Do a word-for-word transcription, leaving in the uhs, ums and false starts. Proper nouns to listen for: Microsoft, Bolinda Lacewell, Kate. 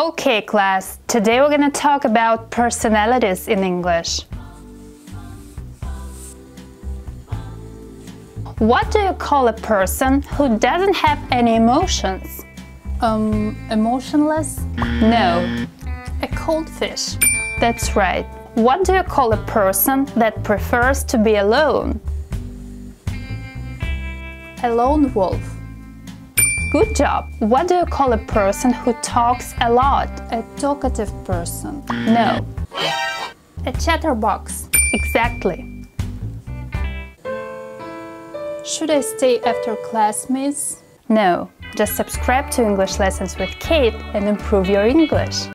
Okay class, today we're going to talk about personalities in English. What do you call a person who doesn't have any emotions? Um, emotionless? No, a cold fish. That's right. What do you call a person that prefers to be alone? A lone wolf. Good job! What do you call a person who talks a lot? A talkative person. No. A chatterbox. Exactly. Should I stay after class, miss? No. Just subscribe to English Lessons with Kate and improve your English.